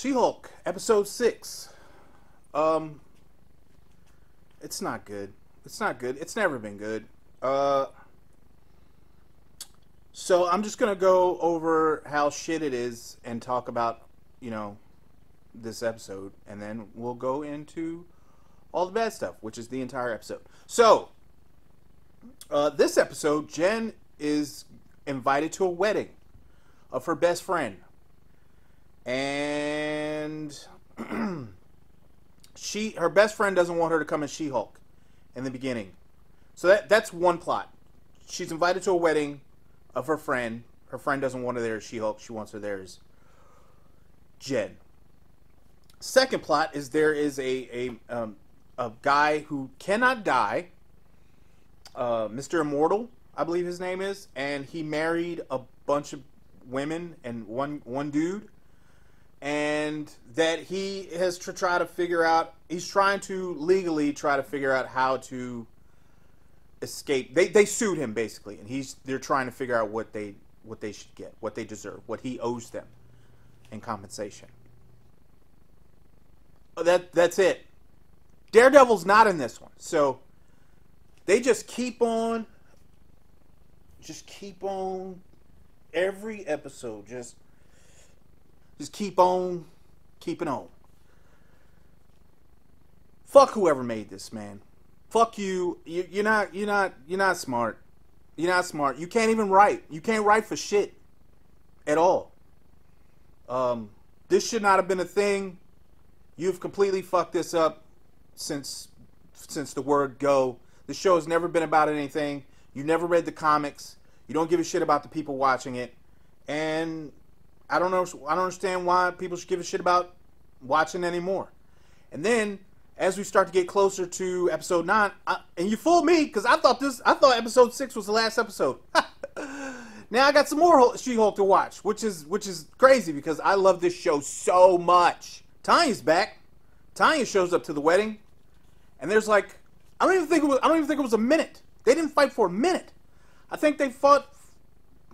She-Hulk, episode 6. It's not good. It's not good. It's never been good. So I'm just going to go over how shit it is and talk about, you know, this episode. And then we'll go into all the bad stuff, which is the entire episode. So, this episode, Jen is invited to a wedding of her best friend. And her best friend doesn't want her to come as She-Hulk in the beginning. So that's one plot. She's invited to a wedding of her friend. Her friend doesn't want her there as She-Hulk. She wants her there as Jen. Second plot is there is a guy who cannot die, Mr. Immortal, I believe his name is, and he married a bunch of women and one dude. And that he has to try to figure out, he's trying to legally try to figure out how to escape. They sued him basically, and they're trying to figure out what they should get, what they deserve, what he owes them in compensation. That's it. Daredevil's not in this one, so they just keep on every episode Just keep on keeping on. Fuck whoever made this, man. Fuck you. You're not smart. You're not smart. You can't even write. You can't write for shit at all. This should not have been a thing. You've completely fucked this up since the word go. The show has never been about anything. You never read the comics. You don't give a shit about the people watching it. And I don't know. I don't understand why people should give a shit about watching anymore. And then, as we start to get closer to episode 9, and you fooled me because I thought episode 6 was the last episode. Now I got some more She-Hulk to watch, which is crazy because I love this show so much. Tanya's back. Tanya shows up to the wedding, and there's like I don't even think it was a minute. They didn't fight for a minute. I think they fought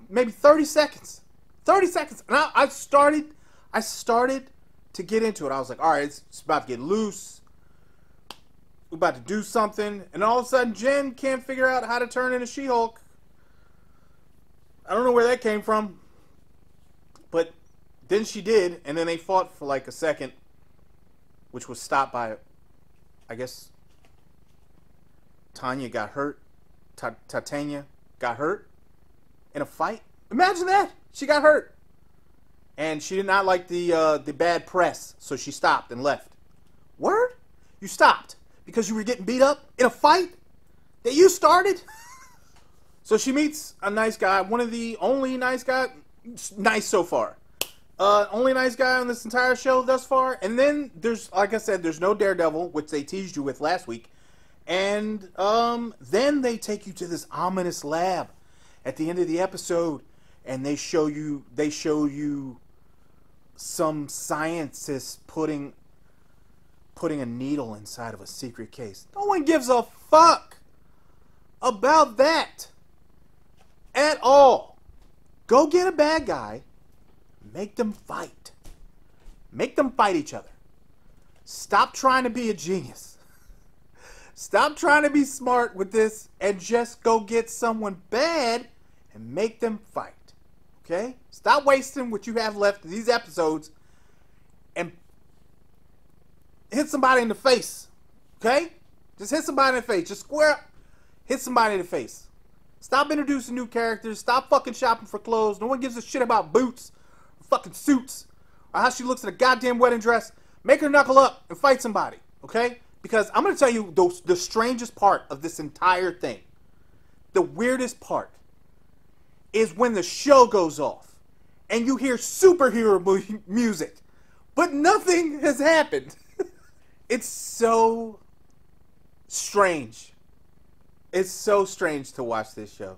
maybe 30 seconds. 30 seconds. And I started to get into it. I was like, all right, it's about to get loose. We're about to do something. And all of a sudden, Jen can't figure out how to turn into She-Hulk. I don't know where that came from. But then she did. And then they fought for like a second, which was stopped by, I guess, Tanya got hurt. Titania got hurt in a fight. Imagine that. She got hurt, and she did not like the bad press, so she stopped and left. Word? You stopped because you were getting beat up in a fight that you started? So she meets a nice guy, one of the only nice guy, nice so far, only nice guy on this entire show thus far. And then there's, like I said, there's no Daredevil, which they teased you with last week, and then they take you to this ominous lab at the end of the episode. And they show you some scientist putting a needle inside of a secret case. No one gives a fuck about that at all. Go get a bad guy, make them fight. Make them fight each other. Stop trying to be a genius. Stop trying to be smart with this and just go get someone bad and make them fight. Okay? Stop wasting what you have left of these episodes and hit somebody in the face. Okay? Just hit somebody in the face. Just square up. Hit somebody in the face. Stop introducing new characters. Stop fucking shopping for clothes. No one gives a shit about boots or fucking suits or how she looks in a goddamn wedding dress. Make her knuckle up and fight somebody. Okay? Because I'm going to tell you the strangest part of this entire thing. The weirdest part is when the show goes off and you hear superhero music, but nothing has happened. It's so strange. It's so strange to watch this show,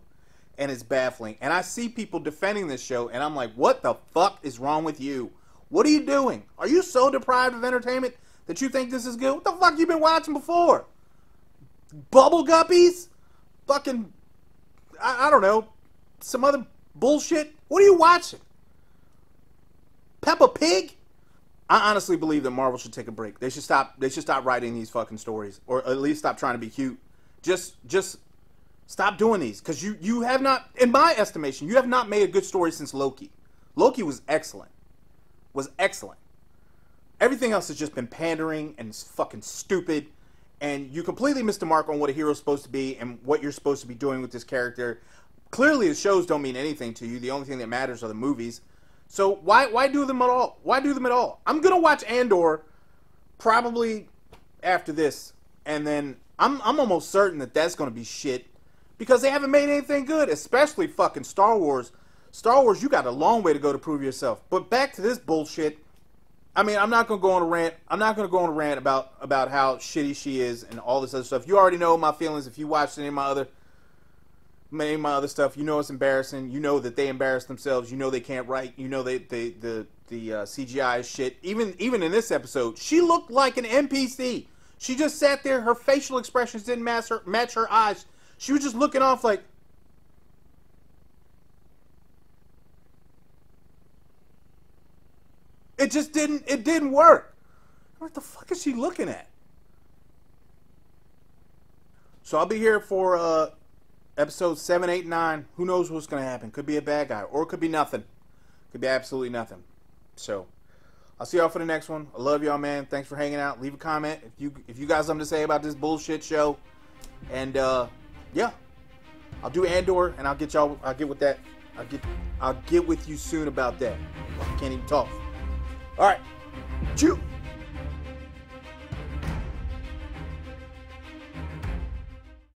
and it's baffling. And I see people defending this show, and I'm like, what the fuck is wrong with you? What are you doing? Are you so deprived of entertainment that you think this is good? What the fuck you been watching before? Bubble Guppies? Fucking, I don't know. Some other bullshit? What are you watching? Peppa Pig? I honestly believe that Marvel should take a break. They should stop. They should stop writing these fucking stories, or at least stop trying to be cute. Just stop doing these, because you have not, in my estimation, you have not made a good story since Loki. Loki was excellent. Was excellent. Everything else has just been pandering and it's fucking stupid. And you completely missed the mark on what a hero's supposed to be and what you're supposed to be doing with this character. Clearly, the shows don't mean anything to you. The only thing that matters are the movies. So why do them at all? Why do them at all? I'm gonna watch Andor probably after this, and then I'm almost certain that that's gonna be shit because they haven't made anything good, especially fucking Star Wars. Star Wars, you got a long way to go to prove yourself. But back to this bullshit. I mean, I'm not gonna go on a rant. I'm not gonna go on a rant about how shitty she is and all this other stuff. You already know my feelings if you watched any of my other stuff. You know it's embarrassing. You know that they embarrassed themselves. You know they can't write. You know the CGI shit. Even in this episode, she looked like an NPC. She just sat there. Her facial expressions didn't match her eyes. She was just looking off like. It just didn't. It didn't work. What the fuck is she looking at? So I'll be here for. Episodes 7, 8, 9, who knows what's going to happen. Could be a bad guy, or it could be nothing. Could be absolutely nothing. So, I'll see y'all for the next one. I love y'all, man. Thanks for hanging out. Leave a comment if you got something to say about this bullshit show. And, yeah. I'll do Andor, and I'll get with you soon about that. I can't even talk. Alright. Chew!